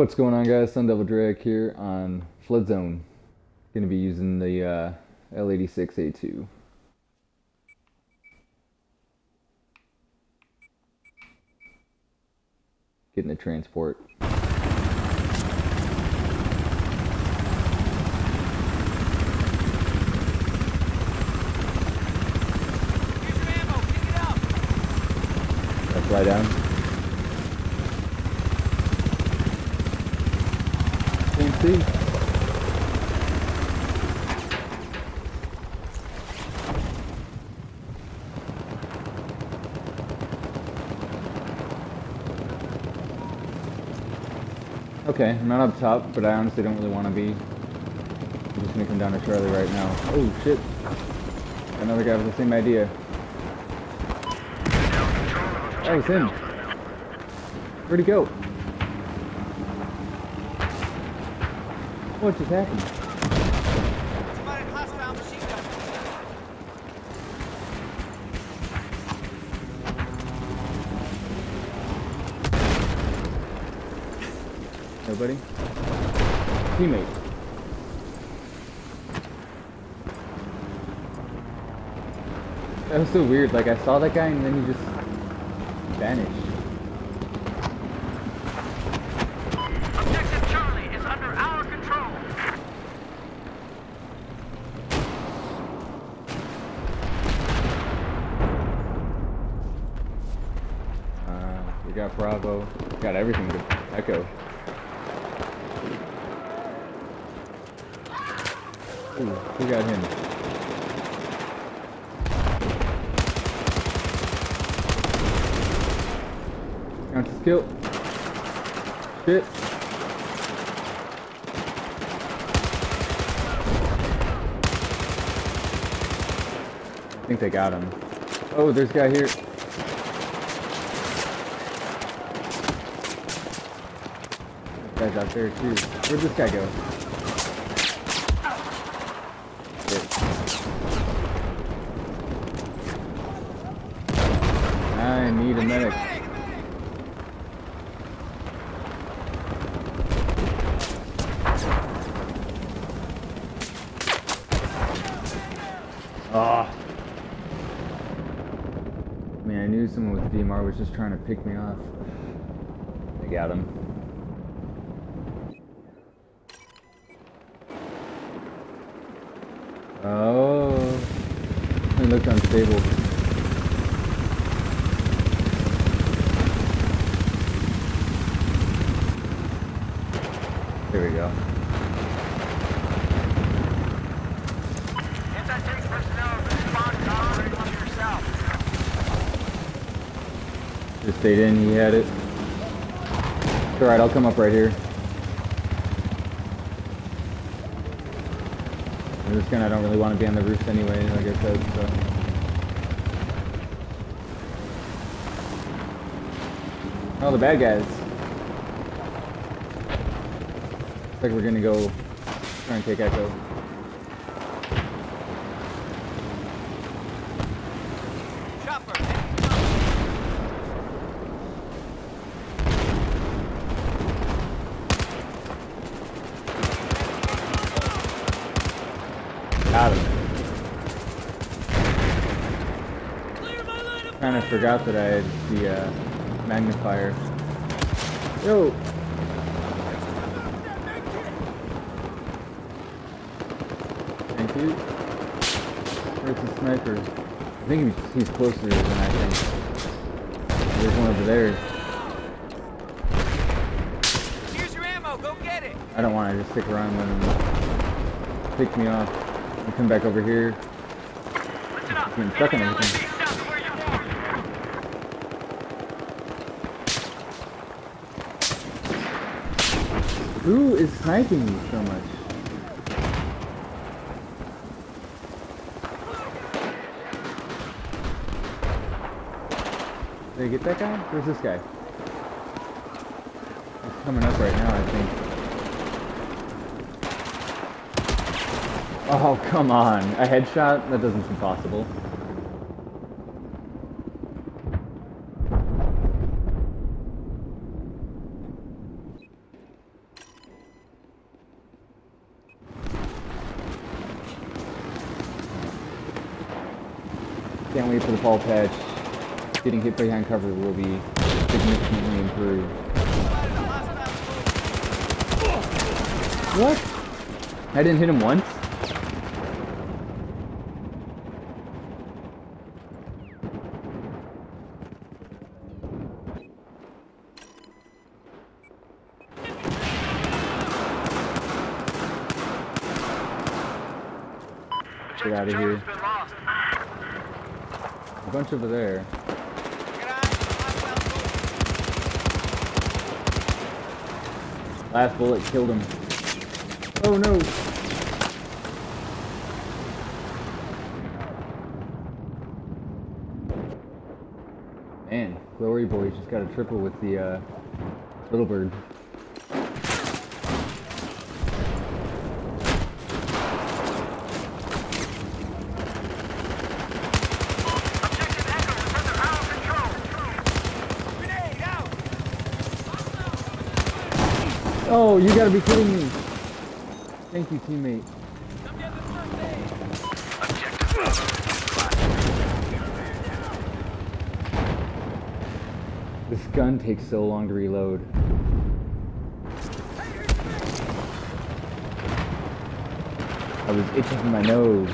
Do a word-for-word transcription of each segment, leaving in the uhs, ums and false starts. What's going on, guys? Sun Devil Drake here on Floodzone. Going to be using the uh, L eighty-six A two. Getting the transport. That's right down. See. Okay, I'm not up top, but I honestly don't really want to be. I'm just gonna come down to Charlie right now. Oh shit! Another guy with the same idea. That was him. Where'd he go? What just happened? Somebody hostile machine gun. Nobody? Teammate. That was so weird, like I saw that guy and then he just vanished. We got Bravo, got everything to echo. Ooh, we got him. Got his kill. Shit. I think they got him. Oh, there's a guy here. Guys out there too. Where'd this guy go? Shit. I need a medic. Ah. I mean, I knew someone with D M R was just trying to pick me off. I got him. Oh, it looked unstable. Here we go. Anti-tank personnel respond already to yourself. Just stayed in, he had it. It's alright, I'll come up right here. I'm just gonna, I don't really want to be on the roofs anyway, like I said, so. Oh, the bad guys. Looks like we're gonna go try and take Echo. Got him. Kind of forgot that I had the uh, magnifier. Yo! Thank you. Where's the sniper? I think he's closer than I think. There's one over there. Here's your ammo, go get it! I don't want to just stick around and let him pick me off. I'll come back over here. Listen up. I'm stuck on everything. Who is sniping me so much? Did I get that guy? Where's this guy? He's coming up right now, I think. Oh, come on. A headshot? That doesn't seem possible. Can't wait for the fall patch. Getting hit behind cover will be significantly improved. What? I didn't hit him once? Get out of here. A bunch over there. Last bullet killed him. Oh no! Man, Glory Boy just got a triple with the uh, little bird. Oh, you gotta be kidding me. Thank you, teammate. This gun takes so long to reload. I was itching my nose.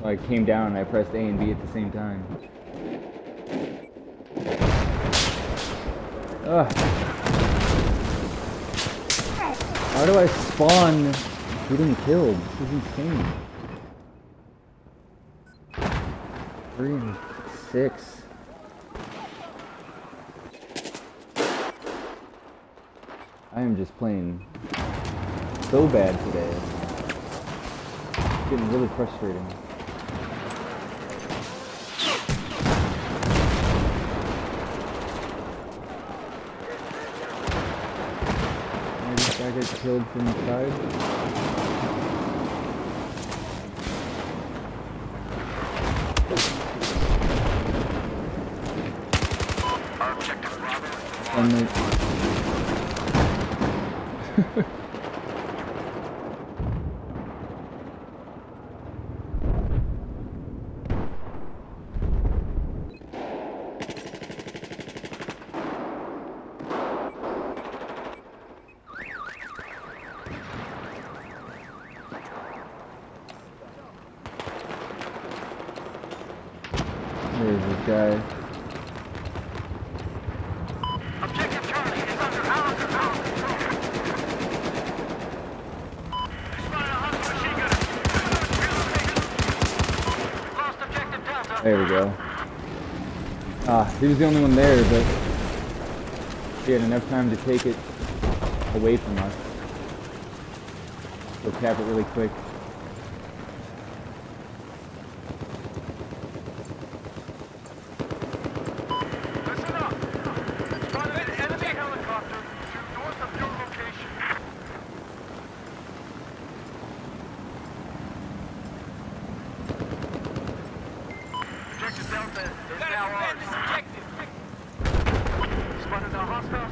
So I came down and I pressed A and B at the same time. Ugh. How do I spawn getting killed? This is insane. Three and six. I am just playing so bad today. It's getting really frustrating. Get killed from inside. There's this guy. Objective Charlie is under our control. Lost objective Delta. There we go. Ah, he was the only one there, but he had enough time to take it away from us. We'll cap it really quick.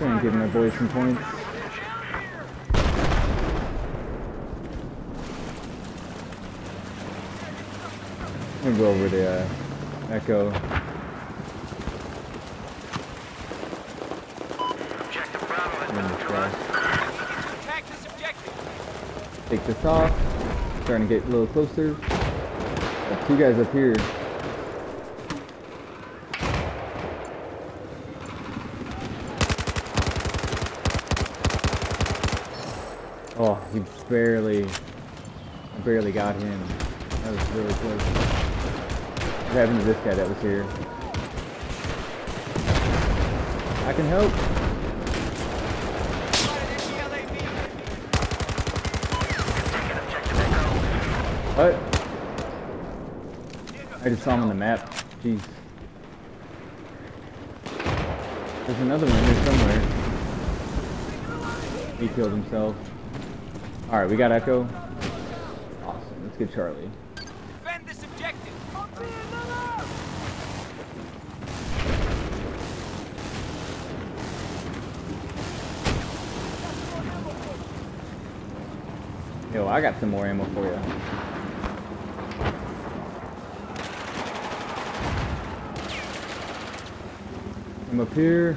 I'm giving my boys some points. I'm gonna go over the uh, Echo. Take this off. Starting to get a little closer. Got two guys up here. Oh, he barely, barely got him. That was really close. What happened to this guy that was here? I can help. What? I just saw him on the map. Jeez. There's another one here somewhere. He killed himself. Alright, we got Echo. Awesome, let's get Charlie. Defend this objective! Yo, I got some more ammo for you. him up here.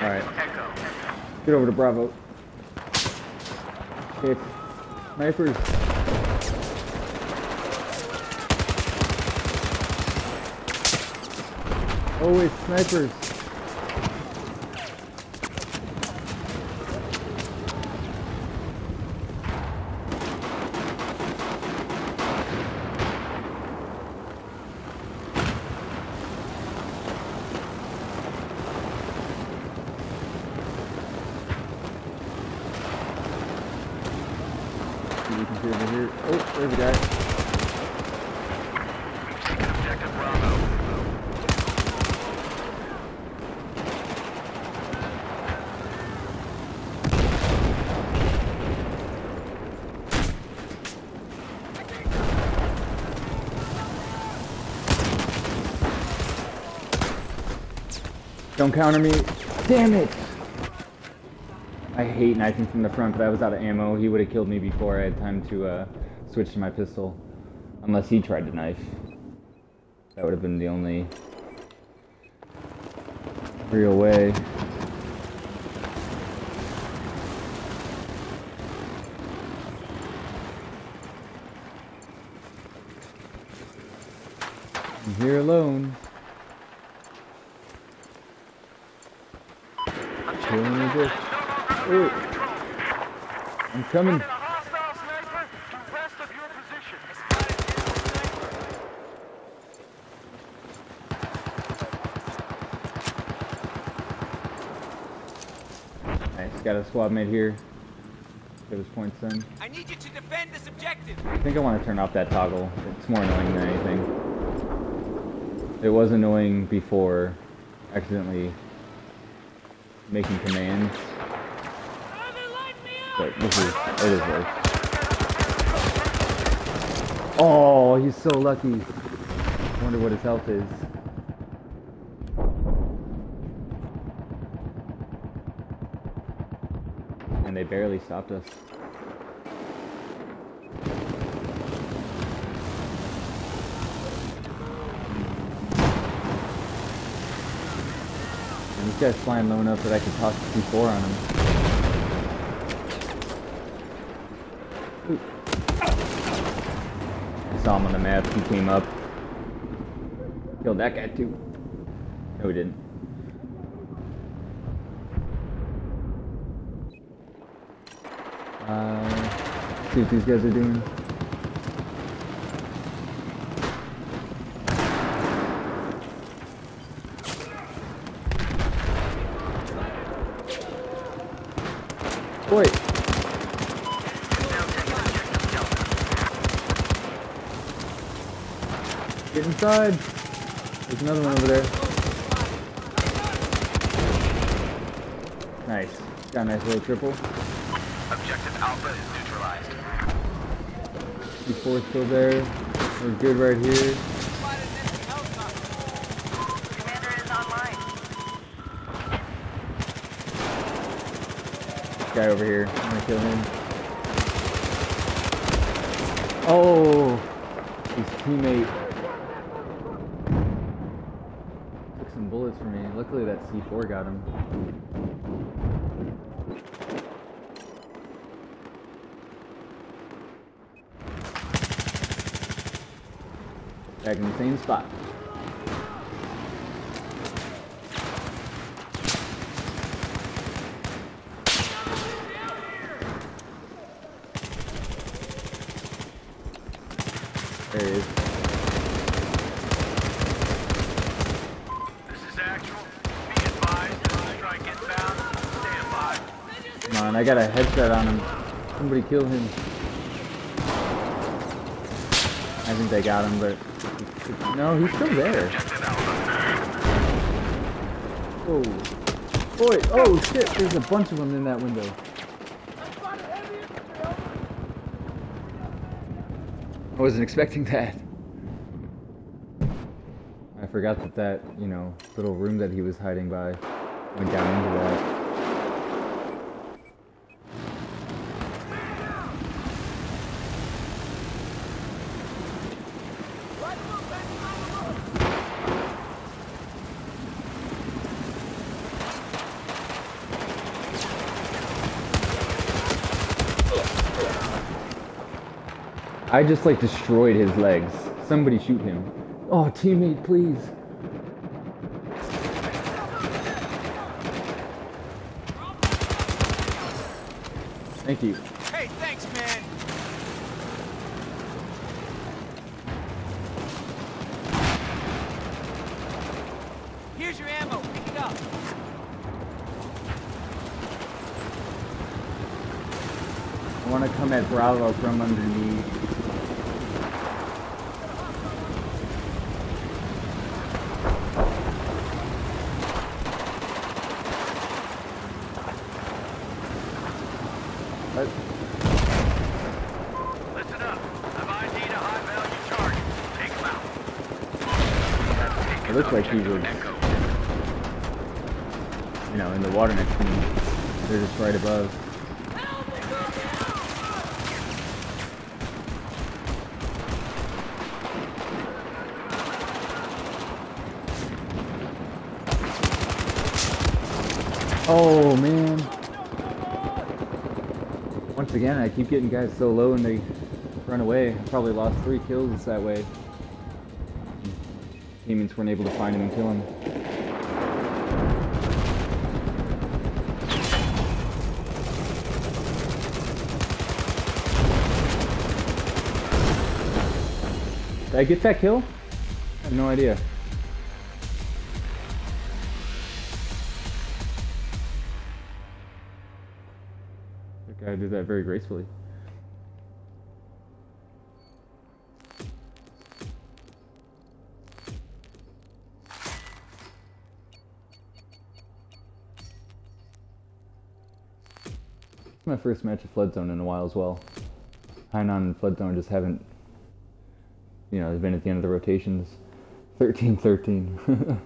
Alright. Get over to Bravo. Hit. Snipers. Always snipers. You can see over here. Oh, there's a guy. Objective Bravo. Don't counter me. Damn it! I hate knifing from the front, but I was out of ammo. He would have killed me before I had time to uh, switch to my pistol. Unless he tried to knife. That would have been the only real way. I'm here alone. Killing me this. Ooh. I'm coming. Nice, got a squad mate here. Give us points then. I need you to defend this objective. I think I want to turn off that toggle. It's more annoying than anything. It was annoying before accidentally making commands. But this is, it is worse. Oh, he's so lucky. I wonder what his health is. And they barely stopped us. And this guy's flying low enough that I could toss the C four on him. I saw him on the map, he came up. Killed that guy too. No, we didn't. Uh, see what these guys are doing. Wait. Get inside! There's another one over there. Nice. Got a nice little triple. Objective Alpha is neutralized. C four's still there. We're good right here. Commander is online. This guy over here. I'm gonna kill him. Oh! His teammate. Bullets for me. Luckily that C four got him. Back in the same spot. There he is. Come on, I got a headshot on him. Somebody kill him. I think they got him, but... No, he's still there. Oh. Boy, oh shit, there's a bunch of them in that window. I wasn't expecting that. forgot that that, you know, little room that he was hiding by went down into that. I just like destroyed his legs. Somebody shoot him. Oh, teammate, please. Thank you. Hey, thanks, man. Here's your ammo. Pick it up. I want to come at Bravo from underneath. He was, you know, in the water next to me. They're just right above. Oh man! Once again, I keep getting guys so low and they run away. I probably lost three kills that way. Demons weren't able to find him and kill him. Did I get that kill? I have no idea. That guy did that very gracefully. My first match of Floodzone in a while as well. Hainan and Floodzone just haven't, you know, they've been at the end of the rotations. thirteen thirteen,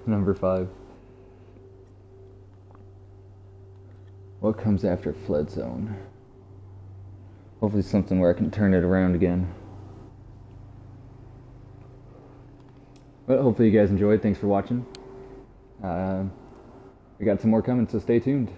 number five. What comes after Floodzone? Hopefully something where I can turn it around again. But hopefully you guys enjoyed. Thanks for watching. Uh, we got some more coming, so stay tuned.